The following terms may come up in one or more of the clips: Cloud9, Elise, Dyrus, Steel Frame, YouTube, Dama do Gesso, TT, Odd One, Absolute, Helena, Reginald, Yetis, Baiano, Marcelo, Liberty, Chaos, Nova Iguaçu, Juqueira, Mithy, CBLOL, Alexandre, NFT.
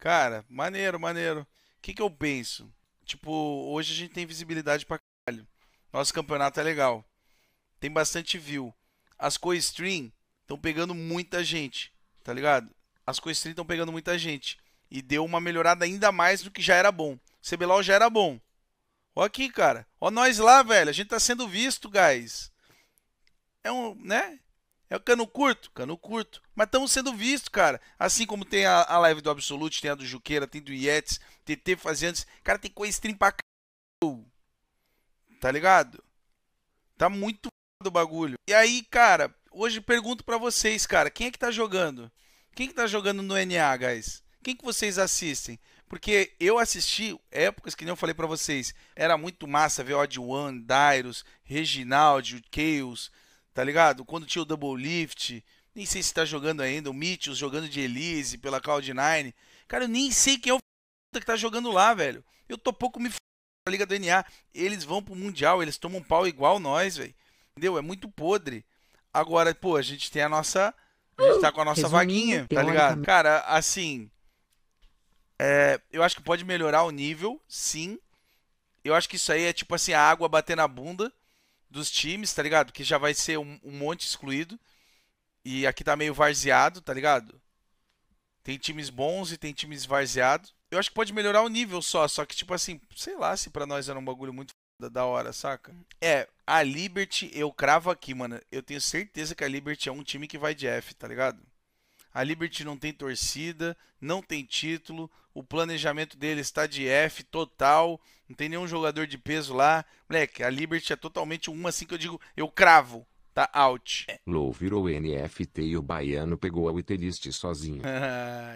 Cara, maneiro, maneiro. O que que eu penso? Tipo, hoje a gente tem visibilidade pra caralho. Nosso campeonato é legal. Tem bastante view. As co-stream estão pegando muita gente, tá ligado? As co-stream estão pegando muita gente. E deu uma melhorada ainda mais do que já era bom. CBLOL já era bom. Ó aqui, cara. Ó nós lá, velho. A gente tá sendo visto, guys. É um, né? É o cano curto? Cano curto. Mas estamos sendo vistos, cara. Assim como tem a live do Absolute, tem a do Juqueira, tem do Yetis, TT fazendo... Cara, tem coisa stream pra caralho. Tá ligado? Tá muito foda o bagulho. E aí, cara, hoje pergunto pra vocês, cara. Quem é que tá jogando? Quem que tá jogando no NA, guys? Quem que vocês assistem? Porque eu assisti épocas que nem eu falei pra vocês. Era muito massa ver Odd One, Dyrus, Reginald, Chaos... Tá ligado? Quando tinha o Double Lift, nem sei se tá jogando ainda, o Mithy jogando de Elise pela Cloud9. Cara, eu nem sei quem é o que tá jogando lá, velho. Eu tô pouco me f***ando na Liga do NA. Eles vão pro Mundial, eles tomam um pau igual nós, velho. Entendeu? É muito podre. Agora, pô, a gente tem a nossa... A gente tá com a nossa vaguinha, tá ligado? Cara, assim... É, eu acho que pode melhorar o nível, sim. Eu acho que isso aí é tipo assim, a água bater na bunda dos times, tá ligado? Que já vai ser um monte excluído. E aqui tá meio varzeado, tá ligado? Tem times bons e tem times varzeados. Eu acho que pode melhorar o nível só. Só que, tipo assim, sei lá se pra nós era um bagulho muito foda da hora, saca? É, a Liberty, eu cravo aqui, mano. Eu tenho certeza que a Liberty é um time que vai de F, tá ligado? A Liberty não tem torcida, não tem título. O planejamento deles tá de F total. Não tem nenhum jogador de peso lá. Moleque, a Liberty é totalmente uma assim que eu digo, eu cravo. Tá out. Low virou NFT e o Baiano pegou a Yetis sozinho.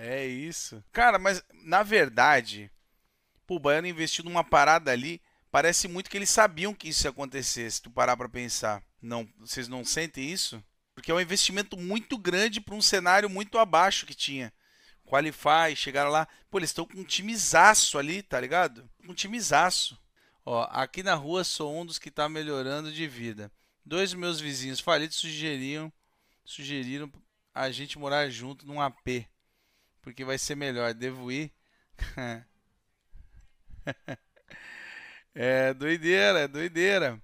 É isso. Cara, mas na verdade, pô, o Baiano investiu numa parada ali. Parece muito que eles sabiam que isso ia acontecer, se tu parar pra pensar. Não, vocês não sentem isso? Porque é um investimento muito grande para um cenário muito abaixo que tinha. Qualify, chegaram lá. Pô, eles estão com um timezaço ali, tá ligado? Um timezaço. Ó, aqui na rua sou um dos que tá melhorando de vida. Dois dos meus vizinhos falidos sugeriram a gente morar junto num AP. Porque vai ser melhor. Devo ir? É doideira, é doideira.